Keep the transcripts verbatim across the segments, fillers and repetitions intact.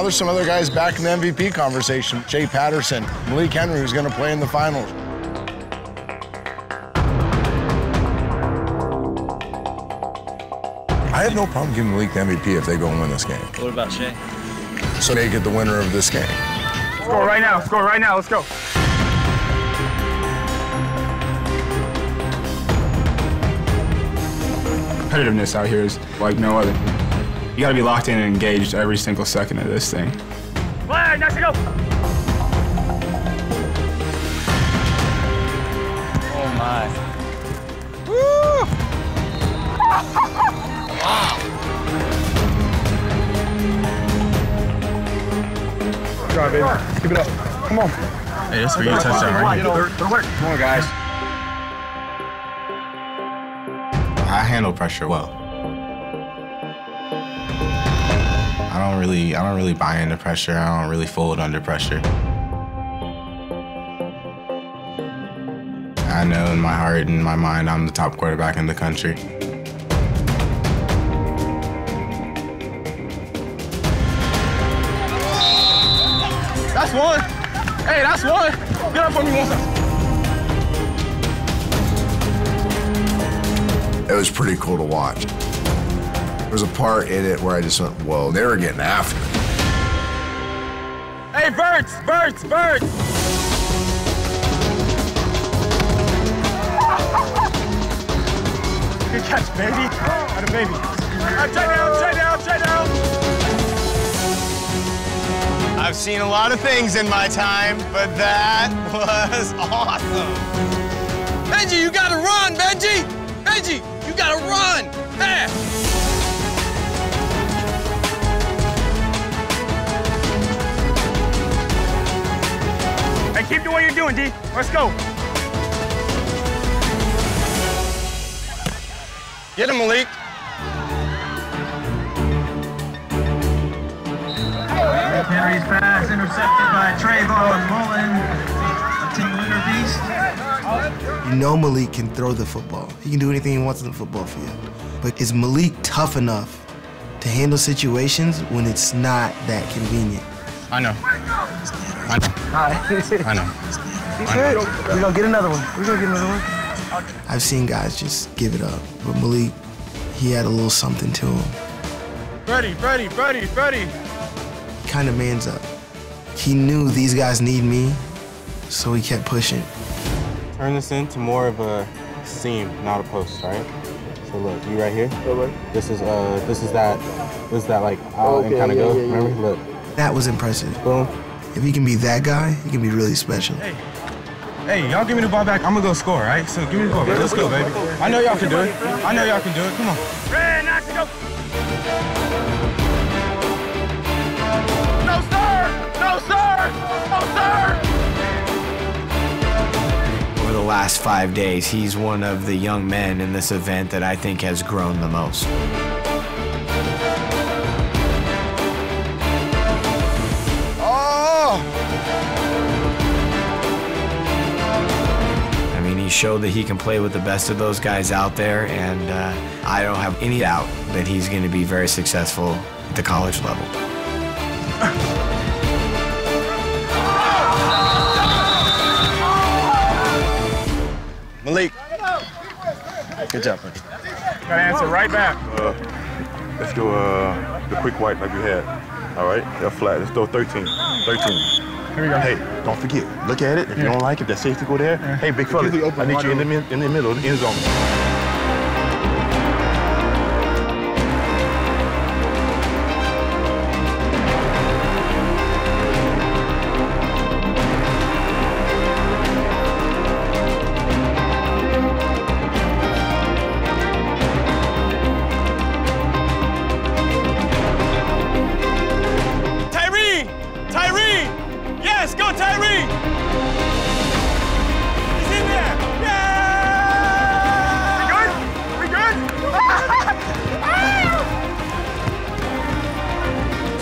Now there's some other guys back in the M V P conversation. Shea Patterson, Malik Henry, who's going to play in the finals. I have no problem giving Malik the M V P if they go and win this game. What about Shea? So they get the winner of this game. Let's go right now. Let's go right now. Let's go. Competitiveness out here is like no other. You gotta be locked in and engaged every single second of this thing. Flag, nice to go. Oh my. Woo! Wow. Drive in. Let's give it up. Come on. Hey, that's for you to touch that right here. Come on, guys. I handle pressure well. I don't really, I don't really buy into pressure. I don't really fold under pressure. I know in my heart and my mind I'm the top quarterback in the country. That's one. Hey, that's one. Get up for me one time. It was pretty cool to watch. There was a part in it where I just went, whoa, they were getting after it. Hey, Birds, Birds, Birds! Good catch, baby. Out of baby. Right, try down, try down, try down. I've seen a lot of things in my time, but that was awesome. Benji, you gotta run, Benji! Benji, you gotta run fast. Hey, keep doing what you're doing, D. Let's go. Get him, Malik. Henry's pass intercepted by Trayvon Mullen, a team leader beast. You know Malik can throw the football. He can do anything he wants in the football field. But is Malik tough enough to handle situations when it's not that convenient? I know. I know. I know. He's good. We're going to get another one. We're going to get another one. I've seen guys just give it up. But Malik, he had a little something to him. Freddie, Freddie, Freddie, Freddie. He kind of mans up. He knew these guys need me, so he kept pushing. Turn this into more of a seam, not a post, all right? So look, you right here. This is uh, this is that, this is that like out okay, and kind of yeah, go. Yeah, yeah. Remember, look. That was impressive. Boom. If you can be that guy, you can be really special. Hey, hey, y'all give me the ball back. I'm gonna go score, all right? So give me the ball back. Let's go, baby. I know y'all can do it. I know y'all can do it. Come on. Red, nice to go. No sir, no sir, no sir. The last five days, he's one of the young men in this event that I think has grown the most. Oh! I mean, he showed that he can play with the best of those guys out there, and uh, I don't have any doubt that he's going to be very successful at the college level. Malik. Good job, man. Got to answer right back. Uh, let's do uh, the quick wipe like we had. All right? They're flat. Let's throw thirteen. thirteen. Here we go. Hey, don't forget. Look at it. If yeah. you don't like it, that safety go there. Yeah. Hey, big fella, I need you in the, in the middle of the end zone.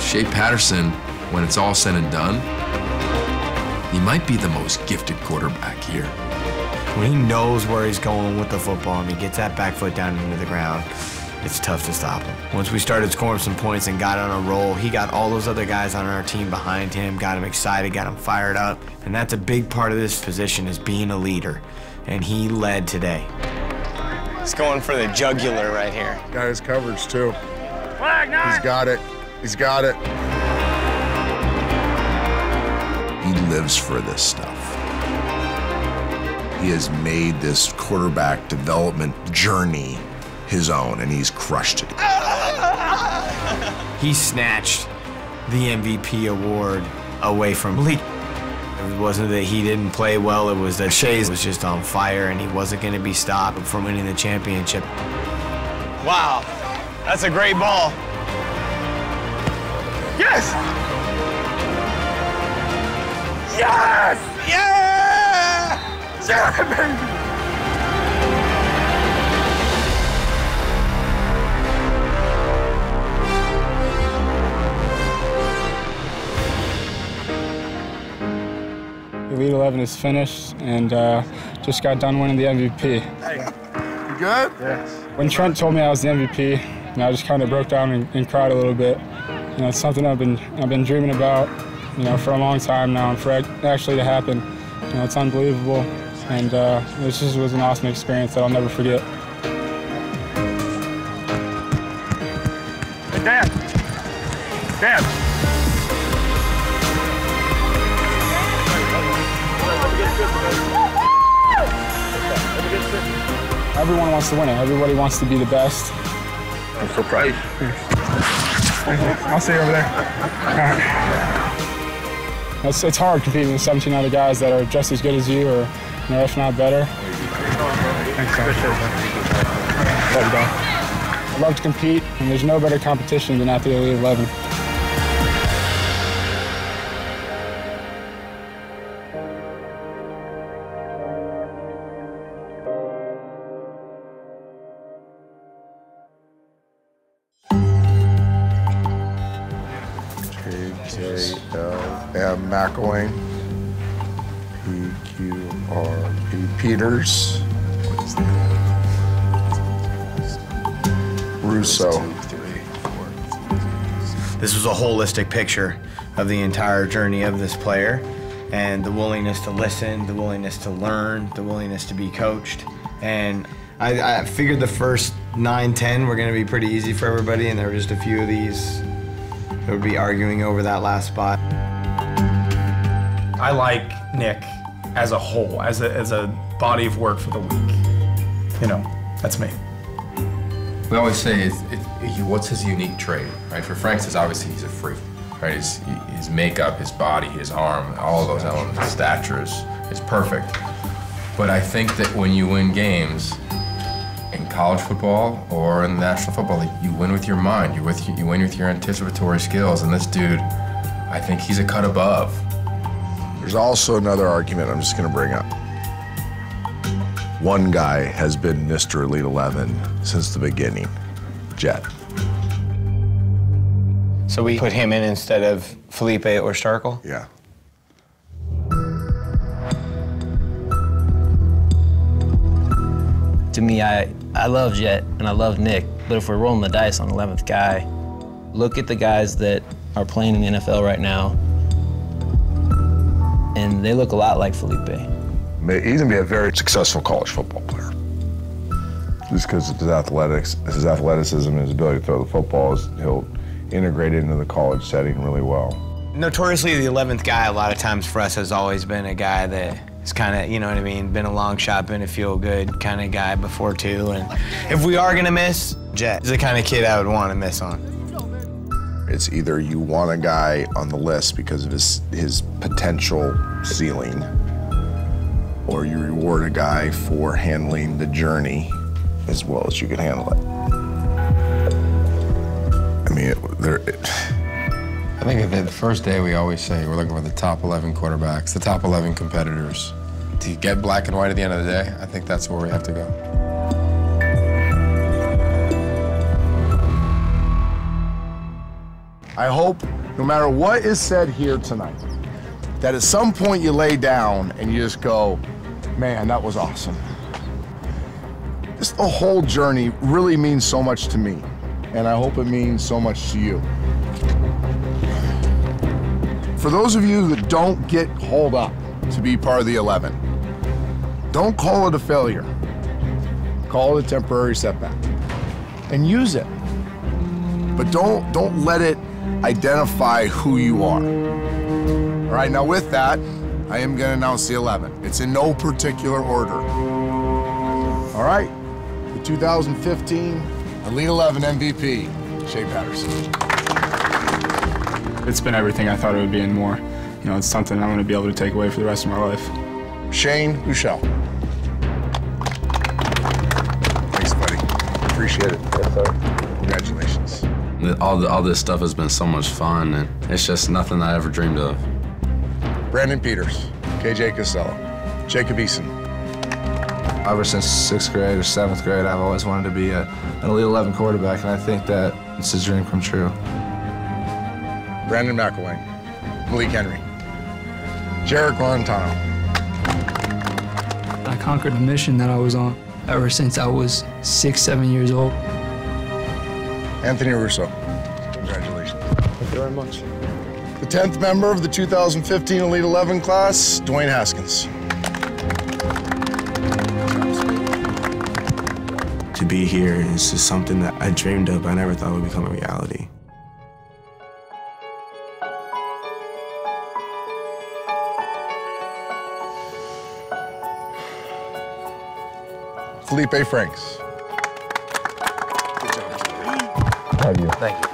Shea Patterson, when it's all said and done, he might be the most gifted quarterback here. When he knows where he's going with the football and he gets that back foot down into the ground, it's tough to stop him. Once we started scoring some points and got on a roll, he got all those other guys on our team behind him, got him excited, got him fired up. And that's a big part of this position, is being a leader. And he led today. He's going for the jugular right here. Got his coverage, too. Flag nine. He's got it. He's got it. He lives for this stuff. He has made this quarterback development journey his own, and he's crushed it. He snatched the M V P award away from Malik. It wasn't that he didn't play well, it was that Shea was just on fire and he wasn't going to be stopped from winning the championship. Wow, that's a great ball. Yes! Yes! Yeah! Yeah, baby! Elite eleven is finished, and uh, just got done winning the M V P. Hey, you good? Yes. When Trent told me I was the M V P, you know, I just kind of broke down and, and cried a little bit. You know, it's something I've been I've been dreaming about, you know, for a long time now, and for it actually to happen, you know, it's unbelievable. And uh, this just was an awesome experience that I'll never forget. Hey, Dan. Dan. Everyone wants to win it. Everybody wants to be the best. I'm so proud. I'll see you over there. All right. It's, it's hard competing with seventeen other guys that are just as good as you, or you know, if not better. Thanks, man. Love you, bro. I love to compete, and there's no better competition than at the Elite eleven. K J M McIlwain, P Q R P Peters, Russo. This was a holistic picture of the entire journey of this player, and the willingness to listen, the willingness to learn, the willingness to be coached. And I, I figured the first nine, ten were going to be pretty easy for everybody, and there were just a few of these that would be arguing over that last spot. I like Nick as a whole, as a, as a body of work for the week. You know, that's me. We always say, it's, it, it, what's his unique trait, right? For Franks, it's obviously he's a freak, right? His, his makeup, his body, his arm, all of those elements, his stature is, is perfect. But I think that when you win games in college football or in the National Football League, you win with your mind, you, with, you win with your anticipatory skills, and this dude, I think he's a cut above. There's also another argument I'm just going to bring up. One guy has been Mister Elite eleven since the beginning, Jet. So we put him in instead of Feleipe or Starkel? Yeah. To me, I, I love Jet and I love Nick, but if we're rolling the dice on eleventh guy, look at the guys that are playing in the N F L right now. And they look a lot like Feleipe. He's gonna be a very successful college football player. Just because of his athletics, his athleticism and his ability to throw the football, he'll integrate it into the college setting really well. Notoriously, the eleventh guy a lot of times for us has always been a guy that is kind of, you know what I mean, been a long shot, been a feel-good kind of guy before too. And if we are gonna miss, Jet is the kind of kid I would want to miss on. It's either you want a guy on the list because of his, his potential ceiling, or you reward a guy for handling the journey as well as you can handle it. I mean, it, there, it. I think at the first day we always say we're looking for the top eleven quarterbacks, the top eleven competitors. Do you get black and white at the end of the day? I think that's where we have to go. I hope, no matter what is said here tonight, that at some point you lay down and you just go, man, that was awesome. This, the whole journey really means so much to me, and I hope it means so much to you. For those of you that don't get hauled up to be part of the eleven, don't call it a failure. Call it a temporary setback and use it. But don't, don't let it identify who you are. All right, now with that, I am gonna announce the eleven. It's in no particular order. All right, the two thousand fifteen Elite eleven M V P, Shea Patterson. It's been everything I thought it would be and more. You know, it's something I'm gonna be able to take away for the rest of my life. Shane Buechele. Thanks, buddy. Appreciate it. Yes, sir. Congratulations. All, the, all this stuff has been so much fun, and it's just nothing I ever dreamed of. Brandon Peters, K J. Costello, Jacob Eason. Ever since sixth grade or seventh grade, I've always wanted to be a, an Elite eleven quarterback, and I think that it's a dream come true. Brandon McIlwain, Malik Henry, Jared Guarantano. I conquered the mission that I was on ever since I was six, seven years old. Anthony Russo, congratulations. Thank you very much. The tenth member of the two thousand fifteen Elite eleven class, Dwayne Haskins. To be here is just something that I dreamed of, but I never thought would become a reality. Feleipe Franks. Good job. Thank you. Thank you.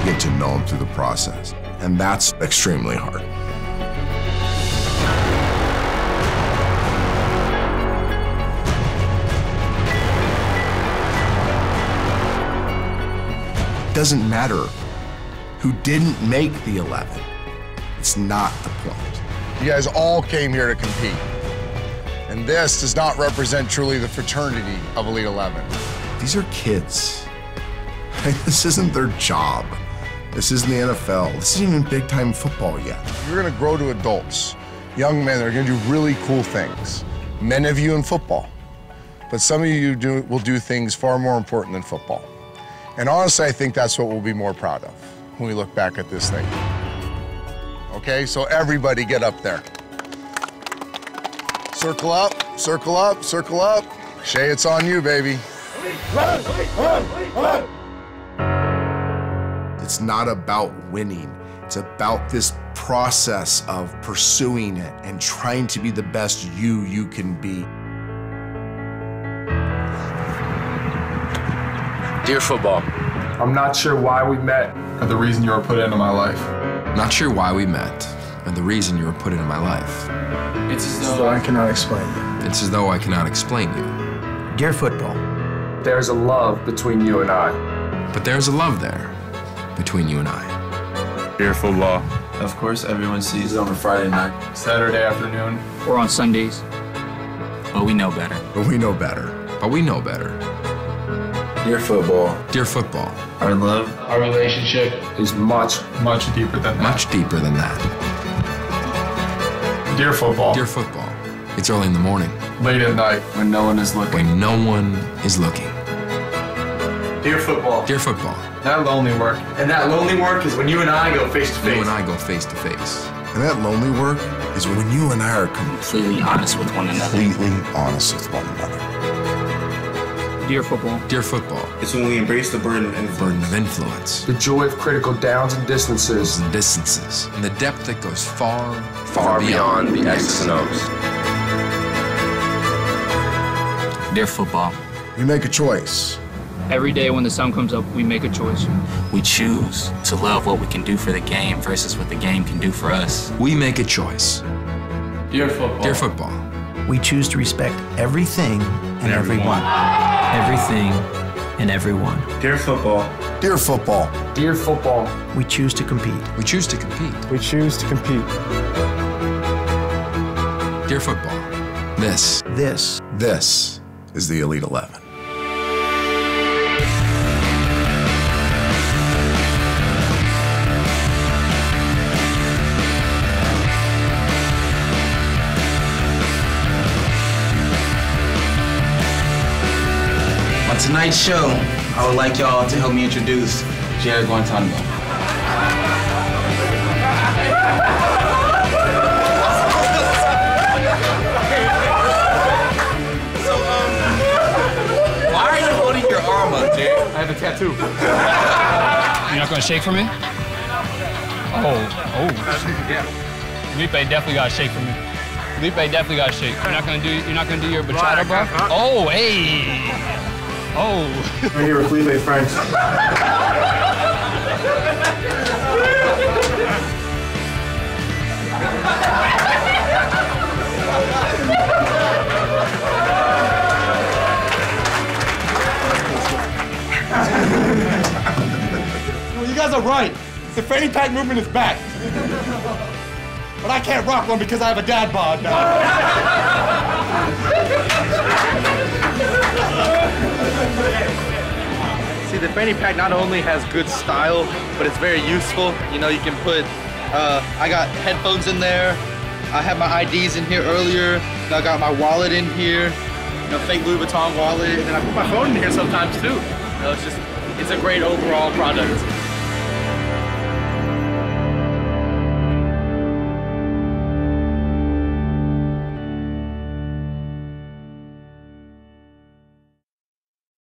You get to know them through the process, and that's extremely hard. Doesn't matter who didn't make the eleven. It's not the point. You guys all came here to compete, and this does not represent truly the fraternity of Elite eleven. These are kids. This isn't their job. This isn't the N F L. This isn't even big-time football yet. You're gonna grow to adults, young men that are gonna do really cool things. Many of you in football, but some of you do, will do things far more important than football. And honestly, I think that's what we'll be more proud of when we look back at this thing. Okay, so everybody get up there. Circle up, circle up, circle up. Shea, it's on you, baby. Run, run, run. It's not about winning. It's about this process of pursuing it and trying to be the best you you can be. Dear football, I'm not sure why we met and the reason you were put into my life. Not sure why we met and the reason you were put into my life. It's as though I cannot explain you. It's as though I cannot explain you. Dear football, there's a love between you and I. But there's a love there between you and I. Dear football, of course everyone sees it on a Friday night, Saturday afternoon, or on Sundays. But we know better. But we know better. But we know better. Dear football. Dear football. Our love. Our relationship is much, much deeper than that. Much deeper than that. Dear football. Dear football. It's early in the morning. Late at night. When no one is looking. When no one is looking. Dear football. Dear football. That lonely work. And that lonely work is when you and I go face to face. You and I go face to face. And that lonely work is when you and I are completely honest with one another. Completely honest with one another. Dear football. Dear football. It's when we embrace the burden of influence. Burden of influence. The joy of critical downs and distances. And distances. And the depth that goes far, far, far beyond, beyond the X's and O's. Dear football. We make a choice. Every day when the sun comes up, we make a choice. We choose to love what we can do for the game versus what the game can do for us. We make a choice. Dear football. Dear football. We choose to respect everything and everyone. everyone. Everything and everyone. Dear football. Dear football. Dear football. We choose to compete. We choose to compete. We choose to compete. Dear football. This. This. This is the Elite eleven. On tonight's show, I would like y'all to help me introduce Jared Guarantano. So, um, why are you holding your arm up, Jared? I have a tattoo. You're not gonna shake for me? Oh, oh. Yeah. Feleipe definitely got to shake for me. Feleipe definitely got to shake. You're not gonna do. You're not gonna do your bachata, bro. Oh, hey. Oh. We're here with Feleipe Franks. Well, you guys are right. The fanny pack movement is back. But I can't rock one because I have a dad bod now. See, the fanny pack not only has good style, but it's very useful. You know, you can put, uh, I got headphones in there. I had my I Ds in here earlier. And I got my wallet in here, you know, fake Louis Vuitton wallet. And I put my phone in here sometimes too. You know, it's just, it's a great overall product.